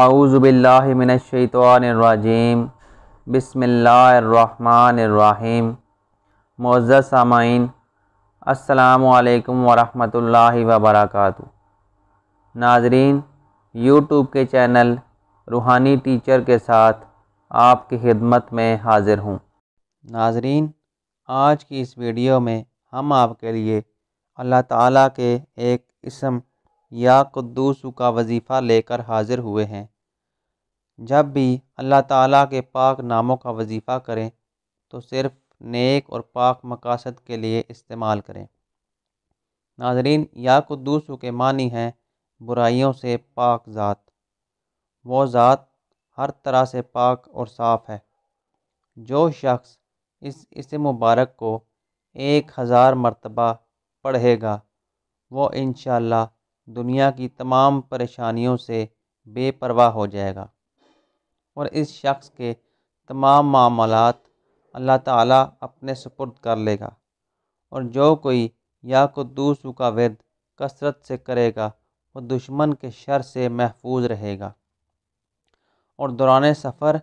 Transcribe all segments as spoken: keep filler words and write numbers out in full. आऊज़ु बिल्लाहि मिनश शैतानिर रजीम बिस्मिल्लाहिर रहमानिर रहीम। मुअज़्ज़ज़ सामाईन, अस्सलामु अलैकुम वरहमतुल्लाहि वबरकातुहू। नाज़रीन, यूट्यूब के चैनल रूहानी टीचर के साथ आपकी खिदमत में हाज़िर हूँ। नाज़रीन, आज की इस वीडियो में हम आपके लिए अल्लाह ताला के एक इस्म या कुद्दूस का वजीफ़ा लेकर हाज़िर हुए हैं। जब भी अल्लाह ताला के पाक नामों का वजीफ़ा करें तो सिर्फ़ नेक और पाक मकासद के लिए इस्तेमाल करें। नाज़रीन, या कुद्दूस के मानी हैं बुराइयों से पाक ज़ात। वो ज़ात हर तरह से पाक और साफ़ है। जो शख्स इस इस्म मुबारक को एक हज़ार मरतबा पढ़ेगा वो इंशाअल्लाह दुनिया की तमाम परेशानियों से बेपरवाह हो जाएगा और इस शख्स के तमाम मामलात अल्लाह ताला अपने सुपुर्द कर लेगा। और जो कोई या कुद्दूस का विर्द कसरत से करेगा वो दुश्मन के शर से महफूज रहेगा। और दौरान सफ़र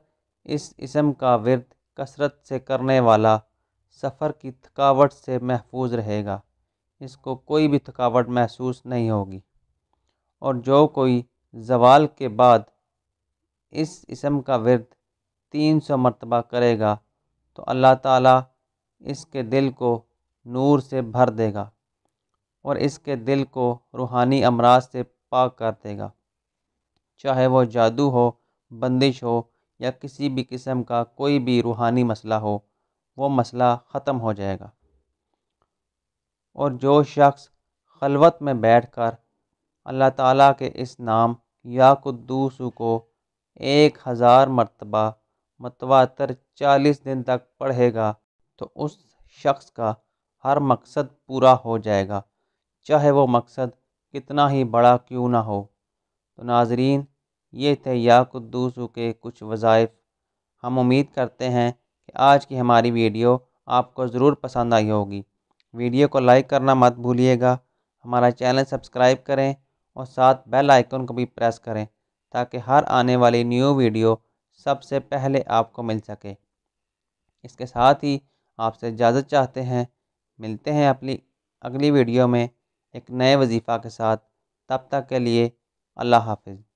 इस इस्म का विर्द कसरत से करने वाला सफ़र की थकावट से महफूज रहेगा। इसको कोई भी थकावट महसूस नहीं होगी। और जो कोई ज़वाल के बाद इस इस्म का विर्द तीन सौ मरतबा करेगा तो अल्लाह ताला इसके दिल को नूर से भर देगा और इसके दिल को रूहानी अमराज से पाक कर देगा, चाहे वो जादू हो, बंदिश हो या किसी भी किस्म का कोई भी रूहानी मसला हो, वो मसला ख़त्म हो जाएगा। और जो शख्स खलवत में बैठकर अल्लाह ताला के इस नाम या कुद्दूस को एक हज़ार मरतबा मतवातर चालीस दिन तक पढ़ेगा तो उस शख्स का हर मकसद पूरा हो जाएगा, चाहे वो मकसद कितना ही बड़ा क्यों ना हो। तो नाज़रीन, ये थे या कुद्दूस के कुछ वज़ाइफ। हम उम्मीद करते हैं कि आज की हमारी वीडियो आपको ज़रूर पसंद आई होगी। वीडियो को लाइक करना मत भूलिएगा, हमारा चैनल सब्सक्राइब करें और साथ बेल आइकन को भी प्रेस करें ताकि हर आने वाली न्यू वीडियो सबसे पहले आपको मिल सके। इसके साथ ही आपसे इजाज़त चाहते हैं। मिलते हैं अपनी अगली वीडियो में एक नए वजीफ़ा के साथ। तब तक के लिए अल्लाह हाफ़िज़।